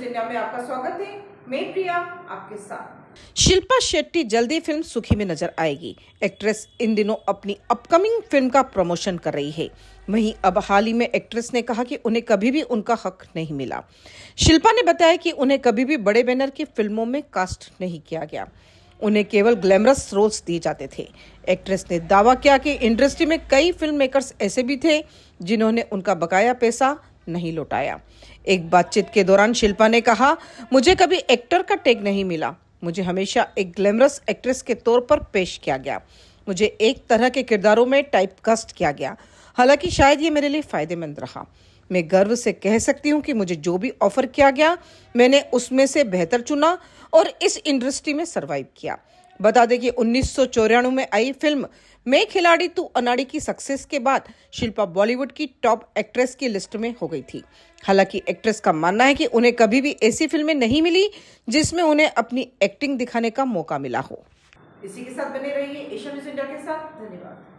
दुनिया में आपका स्वागत है। मैं प्रिया आपके साथ। शिल्पा शेट्टी जल्दी फिल्म सुखी में नजर आएगी। एक्ट्रेस इन दिनों अपनी अपकमिंग फिल्म का प्रमोशन कर रही है। वहीं अब हाल ही में एक्ट्रेस ने कहा कि उन्हें कभी भी उनका हक नहीं मिला। शिल्पा ने बताया कि उन्हें कभी भी बड़े बैनर की फिल्मों में कास्ट नहीं किया गया, उन्हें केवल ग्लैमरस रोल्स दिए जाते थे। एक्ट्रेस ने दावा किया कि इंडस्ट्री में कई फिल्म मेकर्स ऐसे भी थे जिन्होंने उनका बकाया पैसा नहीं लौटाया। एक बातचीत के दौरान शिल्पा ने कहा, मुझे कभी एक्टर का टैग नहीं मिला, मुझे हमेशा एक ग्लैमरस एक्ट्रेस के तौर पर पेश किया गया, मुझे एक तरह के किरदारों में टाइपकास्ट किया गया। हालांकि शायद ये मेरे लिए फायदेमंद रहा। मैं गर्व से कह सकती हूँ कि मुझे जो भी ऑफर किया गया मैंने उसमें से बेहतर चुना और इस इंडस्ट्री में सर्वाइव किया। बता दें कि 1994 में आई फिल्म मैं खिलाड़ी तू अनाड़ी की सक्सेस के बाद शिल्पा बॉलीवुड की टॉप एक्ट्रेस की लिस्ट में हो गई थी। हालांकि एक्ट्रेस का मानना है कि उन्हें कभी भी ऐसी फिल्में नहीं मिली जिसमें उन्हें अपनी एक्टिंग दिखाने का मौका मिला हो। इसी के साथ बने रहिए एशिया न्यूज़ इंडिया के साथ। धन्यवाद।